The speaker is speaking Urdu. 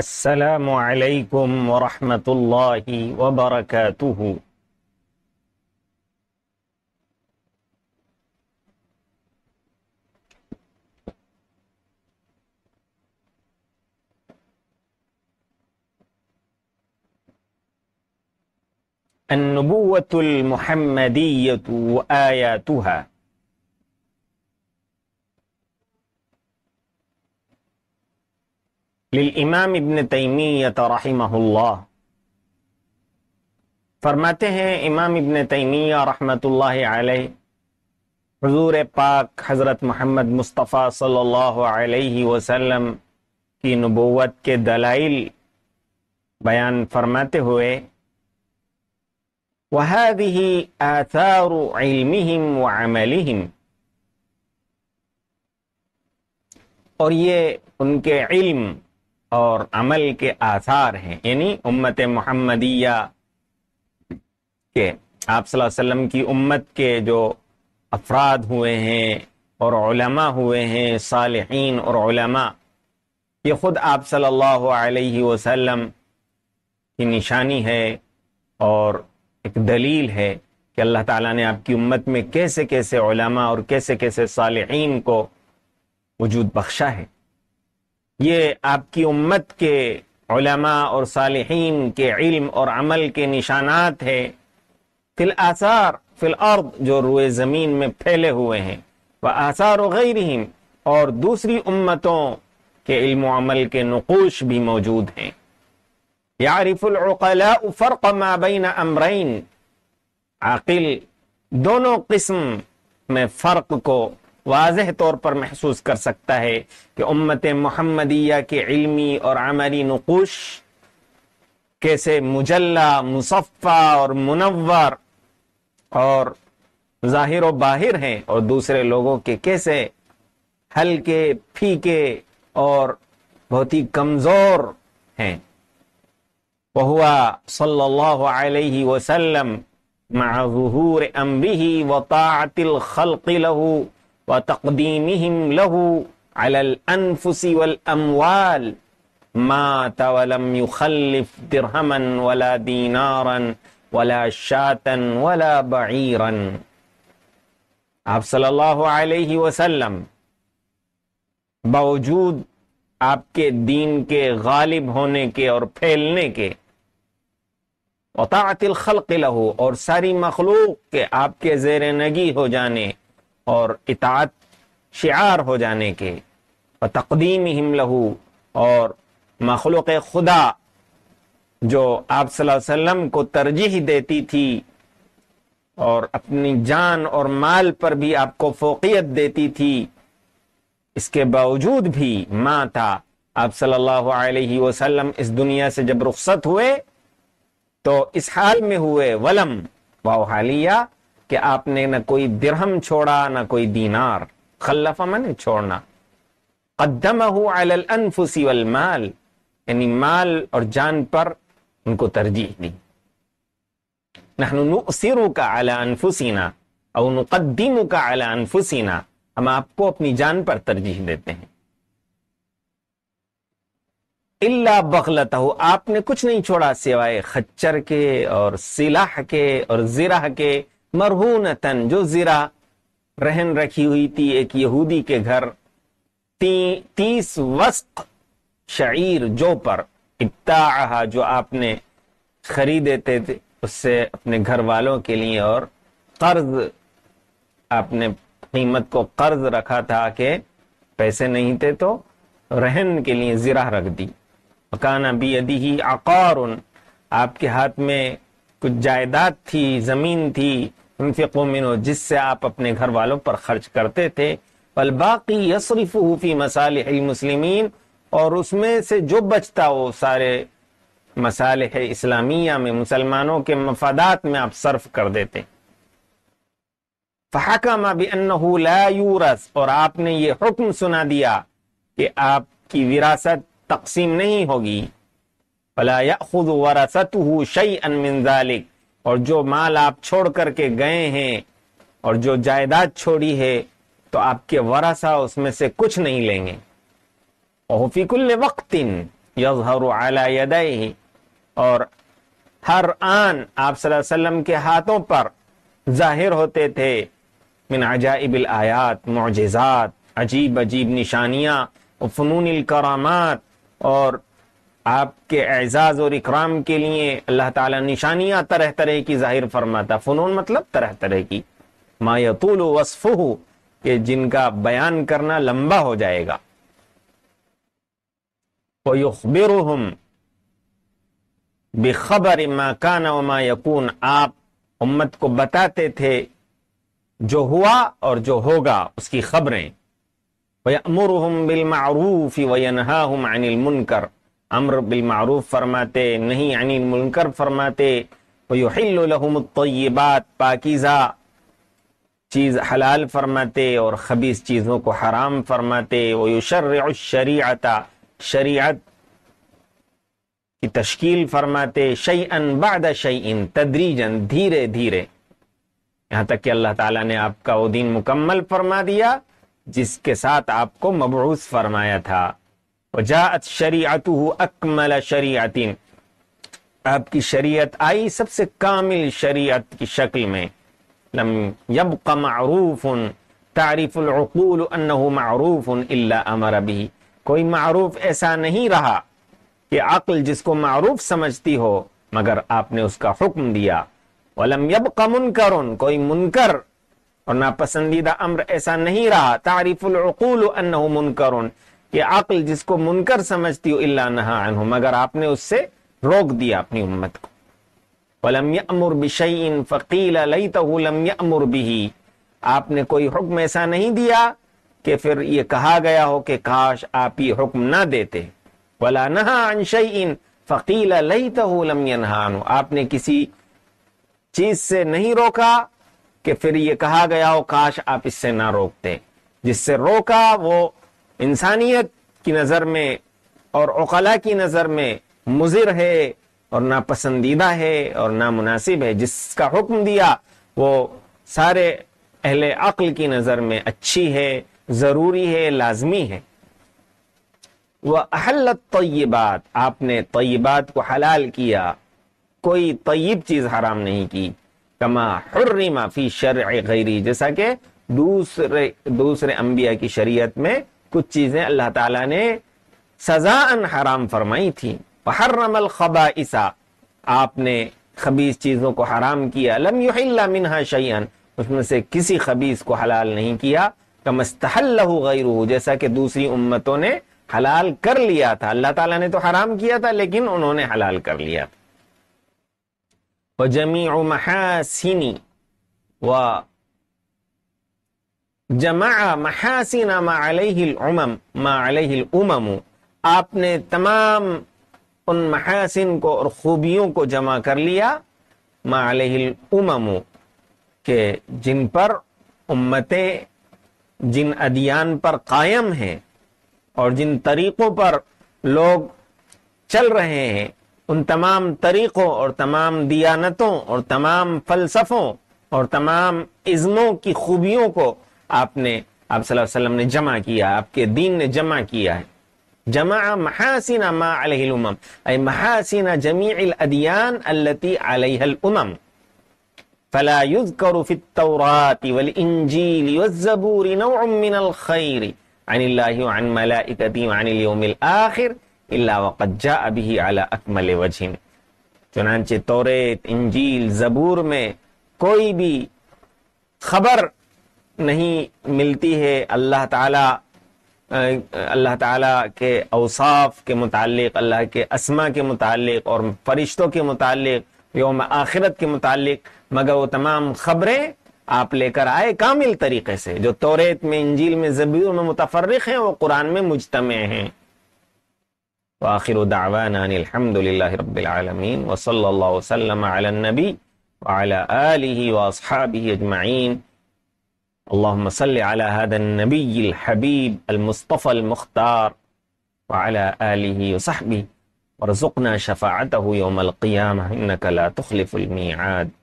السلام علیکم ورحمۃ اللہ وبرکاتہ۔ النبوة المحمدية وآياتها. للامام ابن تیمیہ رحمہ اللہ، فرماتے ہیں امام ابن تیمیہ رحمۃ اللہ علیہ، حضور پاک حضرت محمد مصطفیٰ صلی اللہ علیہ وسلم کی نبوت کے دلائل بیان فرماتے ہوئے وَهَذِهِ آثَارُ عِلْمِهِمْ وَعَمَلِهِمْ، اور یہ ان کے علم اور عمل کے آثار ہیں، یعنی امت محمدیہ کے، آپ صلی اللہ علیہ وسلم کی امت کے جو افراد ہوئے ہیں اور علماء ہوئے ہیں، صالحین اور علماء، یہ خود آپ صلی اللہ علیہ وسلم کی نشانی ہے اور ایک دلیل ہے کہ اللہ تعالیٰ نے آپ کی امت میں کیسے کیسے علماء اور کیسے کیسے صالحین کو وجود بخشا ہے۔ یہ آپ کی امت کے علماء اور صالحین کے علم اور عمل کے نشانات ہے، فی الآثار فی الارض، جو روئے زمین میں پھیلے ہوئے ہیں، وآثار غیرہم، اور دوسری امتوں کے علم و عمل کے نقوش بھی موجود ہیں۔ یعرف العقلاء فرق ما بین امرین، عاقل دونوں قسم میں فرق کو واضح طور پر محسوس کر سکتا ہے کہ امت محمدیہ کے علمی اور عملی نقوش کیسے مجلہ، مصفہ اور منور اور ظاہر و باہر ہیں، اور دوسرے لوگوں کے کیسے ہلکے، پھیکے اور بہت ہی کمزور ہیں۔ وَهُوَ صلی اللہ علیہ وسلم مع ظہور امرہ وطاعت الخلق لہو وَتَقْدِيمِهِمْ لَهُ عَلَى الْأَنفُسِ وَالْأَمْوَالِ مَاتَ وَلَمْ يُخَلِّفْ دِرْهَمًا وَلَا دِينَارًا وَلَا شَاةً وَلَا بَعِيرًا۔ آپ صلی اللہ علیہ وسلم باوجود آپ کے دین کے غالب ہونے کے اور پھیلنے کے، وطاعت الخلق لہو، اور ساری مخلوق کے آپ کے زیر نگی ہو جانے اور اطاعت شعار ہو جانے کے، وتقدیمہم لہو، اور مخلوق خدا جو آپ صلی اللہ علیہ وسلم کو ترجیح دیتی تھی اور اپنی جان اور مال پر بھی آپ کو فوقیت دیتی تھی، اس کے باوجود بھی ماں تھا، آپ صلی اللہ علیہ وسلم اس دنیا سے جب رخصت ہوئے تو اس حال میں ہوئے، ولم، واو حالیہ، کہ آپ نے نہ کوئی درہم چھوڑا نہ کوئی دینار، خلف من چھوڑنا، قدمہ علی الانفس والمال، یعنی مال اور جان پر ان کو ترجیح دی۔ نحن نؤثرک علی انفسنا او نقدمک علی انفسنا، ہم آپ کو اپنی جان پر ترجیح دیتے ہیں۔ الا بغلتہ، آپ نے کچھ نہیں چھوڑا سوائے خچر کے اور سلاح کے اور زرہ کے، مرہونتن، جو زرہ رہن رکھی ہوئی تھی ایک یہودی کے گھر، 30 وسق شعیر جو پر، ابتاعہ، جو آپ نے خریدے تھے اس سے اپنے گھر والوں کے لیے، اور قرض، آپ نے قیمت کو قرض رکھا تھا کہ پیسے نہیں تھے تو رہن کے لیے زرہ رکھ دی۔ وکانا بیدہ عقار، آپ کے ہاتھ میں کچھ جائیداد تھی، زمین تھی، انفق منہ، جس سے آپ اپنے گھر والوں پر خرچ کرتے تھے، والباقی یصرفہ فی مصالح المسلمین، اور اس میں سے جو بچتا وہ سارے مصالح اسلامیہ میں، مسلمانوں کے مفادات میں آپ صرف کر دیتے۔ فحکم بأنہ لا یورث، اور آپ نے یہ حکم سنا دیا کہ آپ کی وراثت تقسیم نہیں ہوگی۔ فلا يأخذ ورثته شيئا من ذلك، اور جو مال آپ چھوڑ کر کے گئے ہیں اور جو جائیداد چھوڑی ہے تو آپ کے ورثہ اس میں سے کچھ نہیں لیں گے۔ وهو في كل وقت، یظہر علی یدیہ، اور ہر آن آپ صلی اللہ علیہ وسلم کے ہاتھوں پر ظاہر ہوتے تھے. من عجائب الآیات، معجزات، عجیب عجیب نشانیاں، فنون الکرامات، اور آپ کے اعزاز اور اکرام کے لیے اللہ تعالیٰ نشانیاں طرح طرح کی ظاہر فرماتا. فنون مطلب طرح طرح کی. ما یطول وصفہ، کہ جن کا بیان کرنا لمبا ہو جائے گا. وَيُخْبِرُهُمْ بِخَبَرِ مَا كَانَ وَمَا يَكُونَ، آپ امت کو بتاتے تھے جو ہوا اور جو ہوگا اس کی خبریں. وَيَأْمُرُهُمْ بِالْمَعْرُوفِ وَيَنْهَاهُمْ عَنِ الْمُنْكَرِ، امر بالمعروف فرماتے، نہیں عن المنکر فرماتے. وَيُحِلُّ لَهُمُ الطَّيِّبَاتِ، پاکیزہ چیز حلال فرماتے اور خبیث چیزوں کو حرام فرماتے. وَيُشَرِّعُ الشَّرِيعَةَ، شریعت کی تشکیل فرماتے. شَيْئًا بَعْدَ شَيْئٍ، تدریجاً، دھیرے دھیرے، یہاں تک کہ اللہ تعالیٰ نے آپ کا وہ دین مکمل فرما دیا جس کے ساتھ آپ کو مبعوث فرمایا تھا. وجاءت شریعته اکمل شریعت، آپ کی شریعت آئی سب سے کامل شریعت کی شکل میں. لم يبق معروف تعرف العقول انه معروف الا امر به، کوئی معروف ایسا نہیں رہا کہ عقل جس کو معروف سمجھتی ہو مگر آپ نے اس کا حکم دیا. ولم يبق منکر، کوئی منکر اور ناپسندیدہ امر ایسا نہیں رہا تعرف العقول انه منکر، کہ عقل جس کو منکر سمجھتی ہو الا نہا عنہ، مگر آپ نے اس سے روک دیا اپنی امت کو. وَلَمْ يَأْمُرْ بِشَيْءٍ فَقِيلَ لَيْتَهُ لَمْ يَأْمُرْ بِهِ، آپ نے کوئی حکم ایسا نہیں دیا کہ پھر یہ کہا گیا ہو کہ کاش آپ یہ حکم نہ دیتے. وَلَا نَهَا عَنْ شَيْءٍ فَقِيلَ لَيْتَهُ لَمْ يَنْهَا عَنْهُ، آپ نے کسی چیز سے نہیں روکا کہ پھر یہ کہا گیا ہو کاش آپ اس سے نہ روکتے. جس سے روکا وہ انسانیت کی نظر میں اور عقلاء کی نظر میں مضر ہے اور ناپسندیدہ ہے اور نامناسب ہے. جس کا حکم دیا وہ سارے اہل عقل کی نظر میں اچھی ہے، ضروری ہے، لازمی ہے. وَأَحَلَّ الطَّيِّبَاتِ، آپ نے طیبات کو حلال کیا، کوئی طیب چیز حرام نہیں کی. كَمَا حُرِّمَ فِي شَرْعِ غَيْرِ، جیسا کہ دوسرے انبیاء کی شریعت میں کچھ چیزیں اللہ تعالیٰ نے سزاً حرام فرمائی تھی. وحرم الخبائث، آپ نے خبیث چیزوں کو حرام کیا. لم يحل منها شيئا، اس میں سے کسی خبیث کو حلال نہیں کیا. كما استحله غيره، جیسا کہ دوسری امتوں نے حلال کر لیا تھا. اللہ تعالیٰ نے تو حرام کیا تھا لیکن انہوں نے حلال کر لیا تھا. وجميع محاسن، و جمع محاسن ما علیہ الامم، ما علیہ الامم، آپ نے تمام ان محاسن کو اور خوبیوں کو جمع کر لیا. ما علیہ الامم، کہ جن پر امتیں، جن ادیان پر قائم ہیں اور جن طریقوں پر لوگ چل رہے ہیں، ان تمام طریقوں اور تمام دیانتوں اور تمام فلسفوں اور تمام ازموں کی خوبیوں کو آپ صلی اللہ علیہ وسلم نے جمع کیا، آپ کے دین نے جمع کیا ہے. جمع محاسن ما علیہ الامم، اے محاسن جمیع الادیان التي علیہ الامم. فلا يذكر في التوراة والانجيل والزبور نوع من الخير عن الله وعن ملائكته وعن اليوم الاخر الا وقد جاء به على اكمل وجه. چنانچہ توریت، انجیل، زبور میں کوئی بھی خبر نہیں ملتی ہے اللہ تعالیٰ کے اوصاف کے متعلق، اللہ کے اسما کے متعلق اور فرشتوں کے متعلق، یوم آخرت کے متعلق، مگر وہ تمام خبریں آپ لے کر آئے کامل طریقے سے. جو توریت میں، انجیل میں، زبور میں متفرق ہیں، وہ قرآن میں مجتمع ہیں. وآخر دعوانا ان الحمد للہ رب العالمین، وصلی اللہ وسلم علی النبی وعلی آلہ واصحابہ اجمعین. اللهم صل على هذا النبي الحبيب المصطفى المختار وعلى آله وصحبه، وارزقنا شفاعته يوم القيامة إنك لا تخلف الميعاد.